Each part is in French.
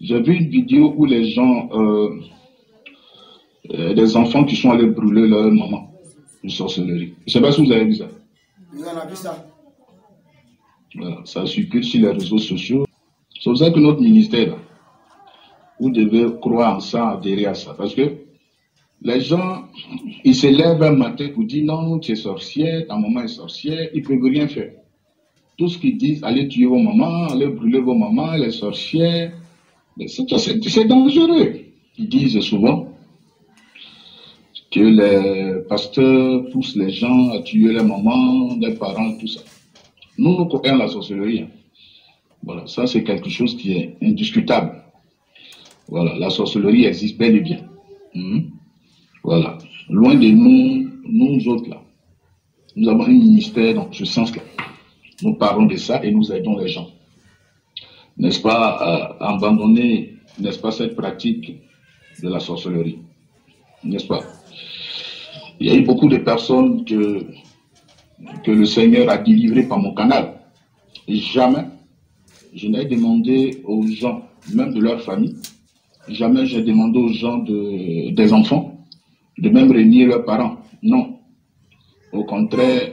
J'ai vu une vidéo où les gens, des enfants qui sont allés brûler leur maman, une sorcellerie. Je ne sais pas si vous avez vu ça. Nous en avons vu ça. Voilà, ça circule sur les réseaux sociaux. C'est pour ça que notre ministère, vous devez croire en ça, adhérer à ça. Parce que les gens, ils se lèvent un matin pour dire non, tu es sorcière, ta maman est sorcière, ils ne peuvent rien faire. Tout ce qu'ils disent, allez tuer vos mamans, allez brûler vos mamans, les sorcières, c'est dangereux. Ils disent souvent que les pasteurs poussent les gens à tuer les mamans, les parents, tout ça. Nous, nous connaissons la sorcellerie. Voilà, ça c'est quelque chose qui est indiscutable. Voilà, la sorcellerie existe bel et bien. Voilà, loin de nous, nous autres là, nous avons un ministère dans ce sens-là. Nous parlons de ça et nous aidons les gens. N'est-ce pas, abandonner, n'est-ce pas, cette pratique de la sorcellerie, n'est-ce pas? Il y a eu beaucoup de personnes que le Seigneur a délivrées par mon canal. Et jamais, je n'ai demandé aux gens, même de leur famille, jamais j'ai demandé aux gens des enfants de même renier leurs parents. Non. Au contraire,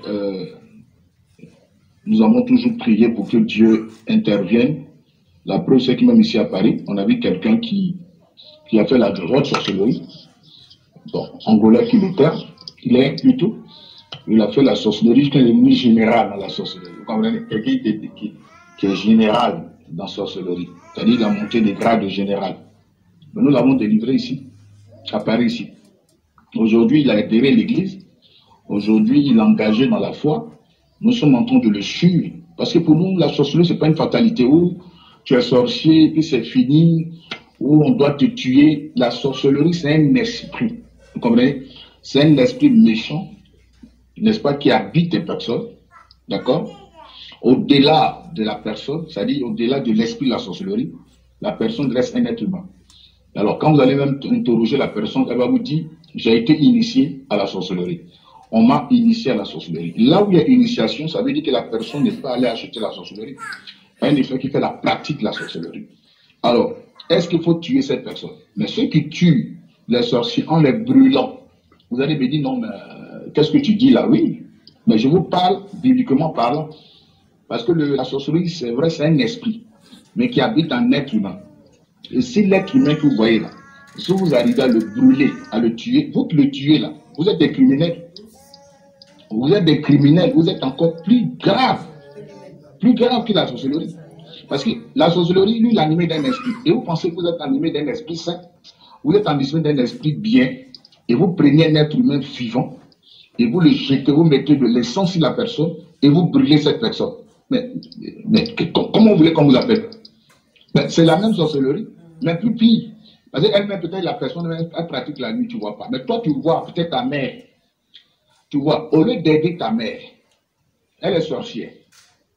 nous avons toujours prié pour que Dieu intervienne. La preuve, c'est que même ici à Paris, on a vu quelqu'un qui a fait la grosse sorcellerie. Bon, Angolais qui le terre, il est plutôt. Il a fait la sorcellerie jusqu'à l'ennemi général dans la sorcellerie. Vous comprenez? Quelqu'un qui est général dans la sorcellerie. C'est-à-dire la montée des grades général. Mais nous l'avons délivré ici, à Paris ici. Aujourd'hui, il a adhéré l'Église. Aujourd'hui, il est engagé dans la foi. Nous sommes en train de le suivre. Parce que pour nous, la sorcellerie, ce n'est pas une fatalité où tu es sorcier et puis c'est fini, où on doit te tuer. La sorcellerie, c'est un esprit. Vous comprenez? C'est un esprit méchant, n'est-ce pas, qui habite les personnes. D'accord? Au-delà de la personne, c'est-à-dire au-delà de l'esprit de la sorcellerie, la personne reste un être humain. Alors, quand vous allez même interroger la personne, elle va vous dire, j'ai été initié à la sorcellerie. On m'a initié à la sorcellerie. Là où il y a initiation, ça veut dire que la personne n'est pas allée acheter la sorcellerie. Un effet qui fait la pratique de la sorcellerie. Alors, est-ce qu'il faut tuer cette personne? Mais ceux qui tuent les sorciers en les brûlant, vous allez me dire, non, mais qu'est-ce que tu dis là? Oui, mais je vous parle, bibliquement parlant, parce que la sorcellerie, c'est vrai, c'est un esprit, mais qui habite un être humain. Et si l'être humain que vous voyez là, si vous arrivez à le brûler, à le tuer, vous le tuez là, vous êtes des criminels. Vous êtes des criminels, vous êtes encore plus grave que la sorcellerie. Parce que la sorcellerie, lui, l'animé d'un esprit. Et vous pensez que vous êtes animé d'un esprit saint, vous êtes animé d'un esprit bien, et vous prenez un être humain vivant, et vous le jetez, vous mettez de l'essence sur la personne, et vous brûlez cette personne. Mais comment vous voulez qu'on vous appelle? C'est la même sorcellerie, mais plus pire. Parce qu'elle-même, peut-être la personne, elle pratique la nuit, tu ne vois pas. Mais toi, tu vois peut-être ta mère. Tu vois, au lieu d'aider ta mère, elle est sorcière.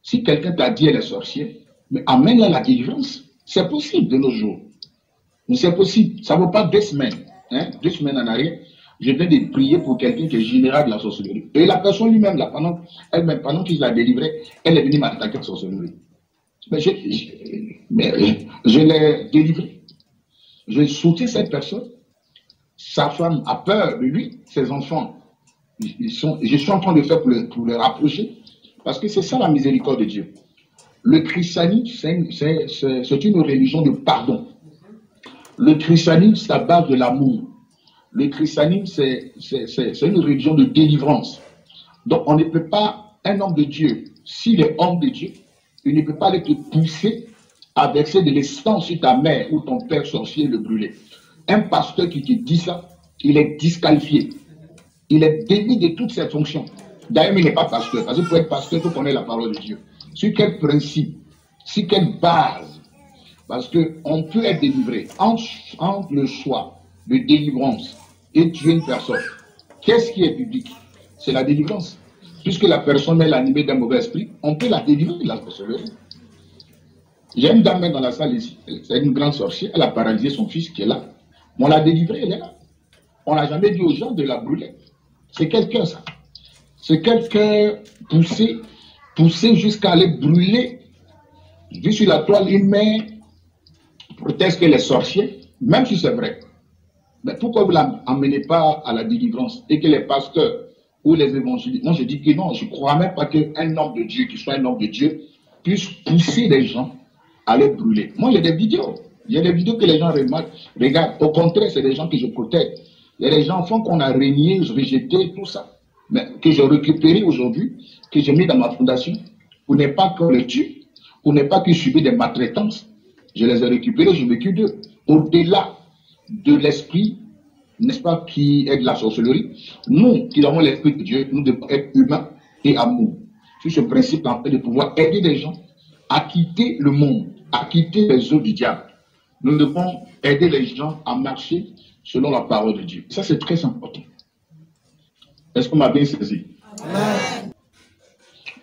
Si quelqu'un t'a dit elle est sorcière, mais amène-la à la délivrance. C'est possible de nos jours. Mais c'est possible. Ça ne vaut pas 2 semaines. Hein? 2 semaines en arrière, je viens de prier pour quelqu'un qui est général de la sorcellerie. Et la personne lui-même, pendant qu'il l'a délivrée, elle est venue m'attaquer en sorcellerie. Mais je l'ai délivré. Je soutiens cette personne. Sa femme a peur de lui, ses enfants. Je suis en train de faire pour le rapprocher. Parce que c'est ça la miséricorde de Dieu. Le christianisme, c'est une religion de pardon. Le christianisme, c'est la base de l'amour. Le christianisme, c'est une religion de délivrance. Donc on ne peut pas, un homme de Dieu, s'il est homme de Dieu, il ne peut pas aller te pousser à verser de l'essence sur ta mère ou ton père sorcier et le brûler. Un pasteur qui te dit ça, il est disqualifié. Il est démis de toutes ses fonctions. D'ailleurs, il n'est pas pasteur. Parce que pour être pasteur, il faut connaître la parole de Dieu. Sur quel principe? Sur quelle base? Parce qu'on peut être délivré entre le choix de délivrance et tuer une personne. Qu'est-ce qui est biblique? C'est la délivrance. Puisque la personne est animée d'un mauvais esprit, on peut la délivrer de la sorcellerie. Il y a une dame dans la salle ici, c'est une grande sorcière, elle a paralysé son fils qui est là. On l'a délivrée, elle est là. On n'a jamais dit aux gens de la brûler. C'est quelqu'un ça. C'est quelqu'un poussé jusqu'à aller brûler, vu sur la toile, une mère protège que les sorciers, même si c'est vrai, mais pourquoi vous ne l'amenez pas à la délivrance et que les pasteurs ou les évangélistes, moi je dis que non, je ne crois même pas qu'un homme de Dieu, qui soit un homme de Dieu, puisse pousser les gens à les brûler. Moi j'ai des vidéos. Il y a des vidéos que les gens remarquent, regardent. Au contraire, c'est des gens que je protège. Il y a des enfants qu'on a reniés, rejetés, tout ça. Mais que j'ai récupéré aujourd'hui, que j'ai mis dans ma fondation, pour n'est pas qu'on les tue, pour n'est pas qu'ils subissent des maltraitances. Je les ai récupérés, je vécu d'eux. Au-delà de l'esprit, n'est-ce pas, qui est de la sorcellerie, nous, qui avons l'esprit de Dieu, nous devons être humains et amour. Sur ce principe, en fait, de pouvoir aider les gens à quitter le monde, à quitter les eaux du diable. Nous devons aider les gens à marcher selon la parole de Dieu. Ça, c'est très important. Est-ce qu'on m'a bien saisi? Amen.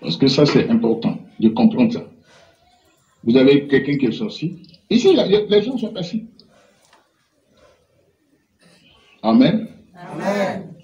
Parce que ça, c'est important de comprendre ça. Vous avez quelqu'un qui est sorcier. Ici, les gens sont assis. Amen. Amen.